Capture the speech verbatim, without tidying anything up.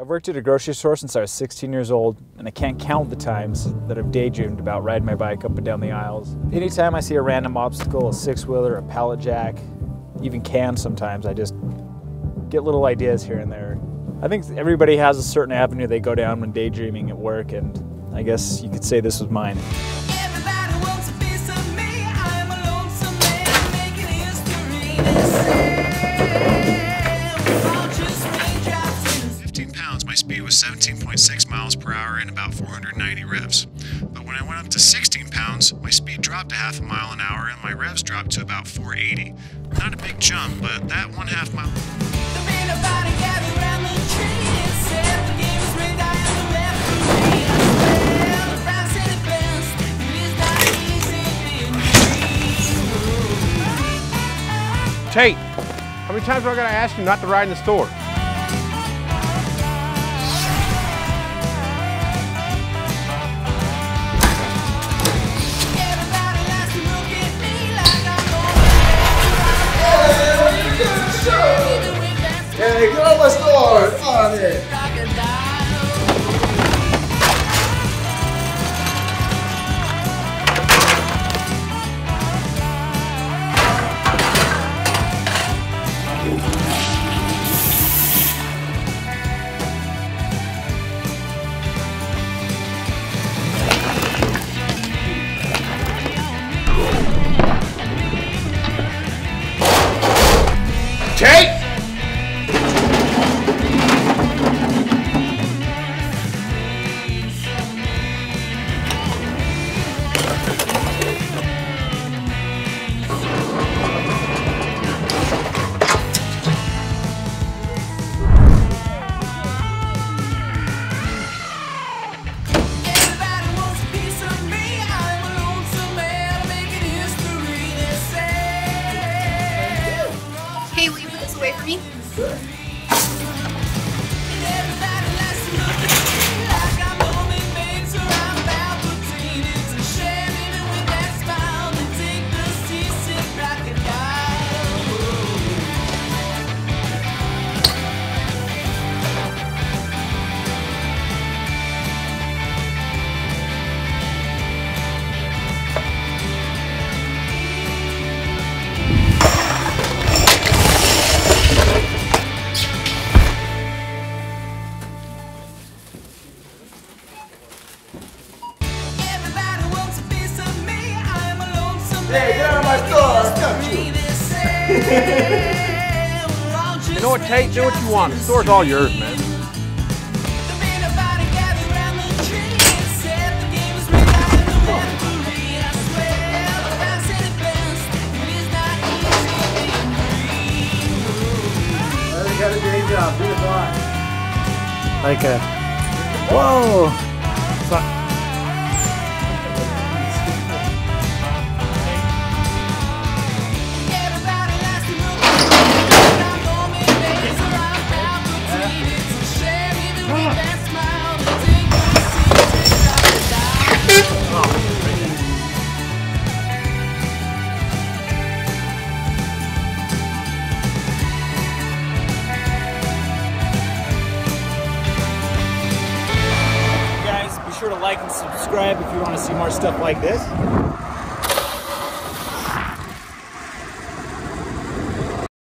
I've worked at a grocery store since I was sixteen years old, and I can't count the times that I've daydreamed about riding my bike up and down the aisles. Anytime I see a random obstacle, a six-wheeler, a pallet jack, even cans sometimes, I just get little ideas here and there. I think everybody has a certain avenue they go down when daydreaming at work, and I guess you could say this was mine. My speed was seventeen point six miles per hour and about four hundred ninety revs. But when I went up to sixteen pounds, my speed dropped to half a mile an hour and my revs dropped to about four eighty. Not a big jump, but that one half mile. Tate, how many times am I going to ask you not to ride in the store? Hey, get on my store! On it! Take! Hey, will you put this away for me? Sure. Hey, get out of my store, don't you? You know what, Tate? Do what you want. The store's all yours, man. I got a day job. Do the line. Like a... Whoa! Fuck. Be sure to like and subscribe if you want to see more stuff like this.